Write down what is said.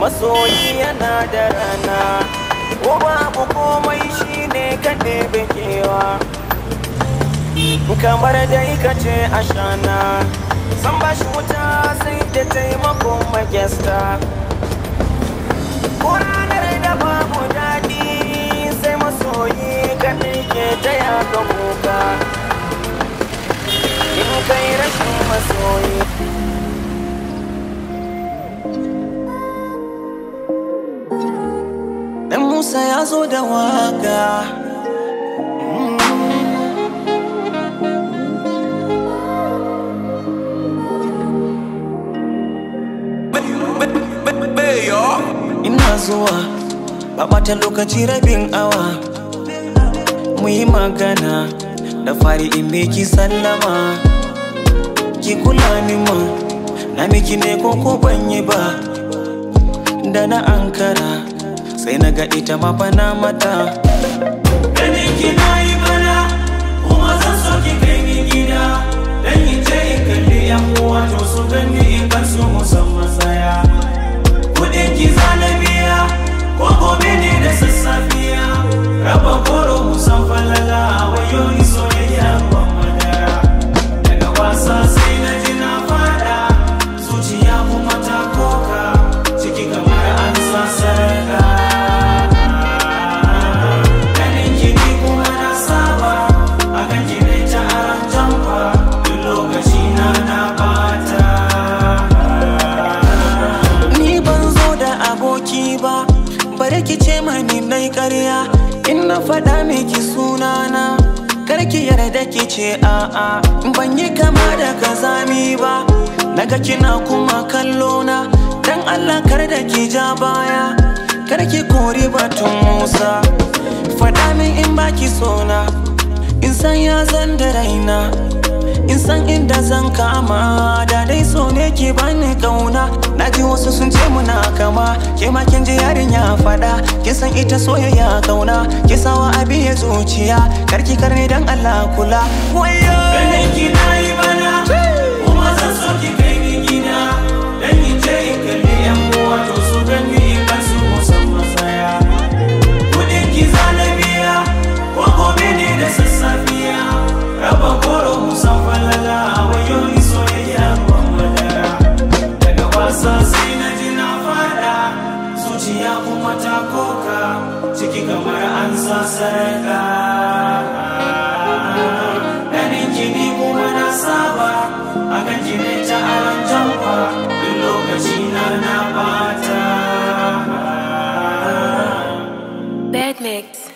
masoyi yana da rana ko babu komai shine kade bekewa kamar dai kace ashana san bashi wuta sai da taimako magesta ranar da babu dadi sai masoyi kade ke taya ga kuka in kai rashin masoyi sayazo da waka beyo inazuwa babata lokaci rabin awa muyi magana da fari imbe ki sallama ki kula ni mun na miki ne koko banye ba da na ankara sai naga ita ma bana mata dani kinai bana kuma zan soki kai gida dan yi ce kalle ya kuwa to su gani in kan su musamman saya kudin ki zalabiya ko gobe ne da sassafiya raba koro musamman lala wayo ni soyayya ba madara daga wasa sai na ji na fada zuciya kuma ta koka ciki kamar an sasarka na fada miki sunana karki yarda kice a ban yi kama da kazami ba naga kina kuma kallona dan Allah kar da ki ja baya karki kore batun Musa fada min in baki sona insan ya san da raina insan inda zan kama da dai so ne ki bani kauna naji wasu sun ce muna kama ke ma kin ji yarinya fada kin san ita soyayya kauna ki sawa abi ya zuciya karki karne dan Allah kula wayo dan ki nayi bana kuma zan so ki kai gina dan ki je kalle yan uwa to su gani kan su musamman saya kudin ki zalabiya ko gobe ne da sassafiya raba koro musamman lala wayo ni soyayya daga wasa sai na ji na fada zuciya kuma ta koka ciki kamar an sasarka danin kini kuma na saba akan kini ta aran jamfa duk lokaci na bata bad mix.